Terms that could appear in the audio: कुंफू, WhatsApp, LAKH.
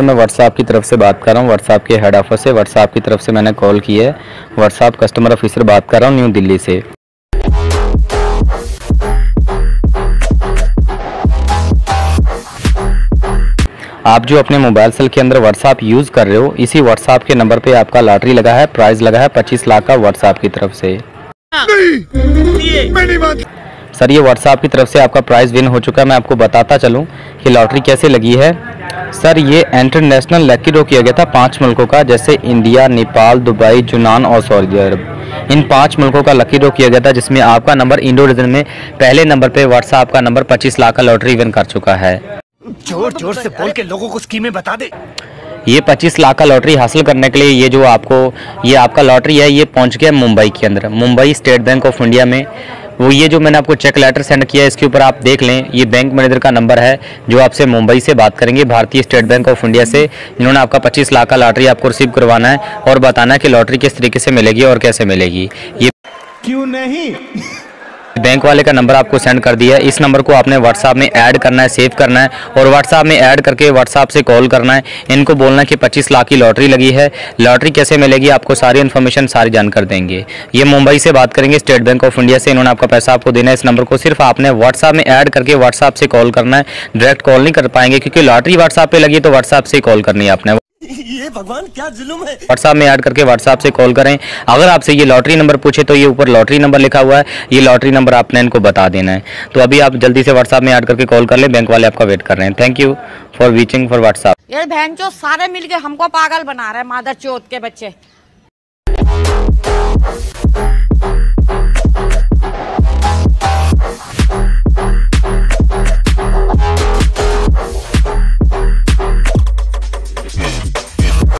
Sir मैं WhatsApp की तरफ से बात कर रहा हूँ, WhatsApp के हेड ऑफिस से, WhatsApp की तरफ से मैंने कॉल की है। WhatsApp कस्टमर ऑफिसर बात कर रहा हूँ न्यू दिल्ली से। आप जो अपने मोबाइल सेल के अंदर WhatsApp यूज़ कर रहे हो, इसी WhatsApp के नंबर पे आपका लॉटरी लगा है, प्राइज़ लगा है 25 लाख का WhatsApp की तरफ से। सर ये WhatsApp की तरफ से आपका प्राइज़ विन हो चुका है। मैं आपको बताता चलूँ कि लॉटरी कैसे लगी है। सर ये इंटरनेशनल लकी ड्रॉ किया गया था 5 मुल्कों का, जैसे इंडिया, नेपाल, दुबई, यूनान और सऊदी अरब। इन 5 मुल्कों का लकी ड्रॉ किया गया था, जिसमें आपका नंबर इंडो रीजन में पहले नंबर पे WhatsApp का नंबर 25 लाख का लॉटरी विन कर चुका है। जोर जोर से बोल के लोगों को स्कीमें बता दे। ये 25 लाख का लॉटरी हासिल करने के लिए ये आपका लॉटरी है, ये पहुंच गया मुंबई के अंदर, Mumbai state bank of India में। वो ये जो मैंने आपको चेक लेटर सेंड किया है, इसके ऊपर आप देख लें, ये बैंक मैनेजर का नंबर है जो आपसे मुंबई से बात करेंगे, भारतीय स्टेट बैंक ऑफ इंडिया से, जिन्होंने आपका 25 लाख का लॉटरी आपको रिसीव करवाना है और बताना है कि लॉटरी किस तरीके से मिलेगी और कैसे मिलेगी। ये क्यों नहीं बैंक वाले का नंबर आपको सेंड कर दिया है। इस नंबर को आपने WhatsApp में ऐड करना है, सेव करना है और WhatsApp में ऐड करके WhatsApp से कॉल करना है। इनको बोलना है कि 25 लाख की लॉटरी लगी है, लॉटरी कैसे मिलेगी आपको सारी इन्फॉर्मेशन सारी जानकर देंगे। ये मुंबई से बात करेंगे, स्टेट बैंक ऑफ इंडिया से, इन्होंने आपका पैसा आपको देना है। इस नंबर को सिर्फ आपने WhatsApp में ऐड करके WhatsApp से कॉल करना है, डायरेक्ट कॉल नहीं कर पाएंगे क्योंकि लॉटरी WhatsApp पे लगी है, तो WhatsApp से कॉल करनी है आपने। ये भगवान क्या जुल्म है। WhatsApp में ऐड करके WhatsApp से कॉल करें। अगर आपसे ये लॉटरी नंबर पूछे तो ये ऊपर लॉटरी नंबर लिखा हुआ है, ये लॉटरी नंबर आपने इनको बता देना है। तो अभी आप जल्दी से WhatsApp में ऐड करके कॉल कर लें, बैंक वाले आपका वेट कर रहे हैं। Thank you for watching for WhatsApp। यार बहन चो सारे मिलके हमको पागल बना रहे हैं मादर चौथ के बच्चे।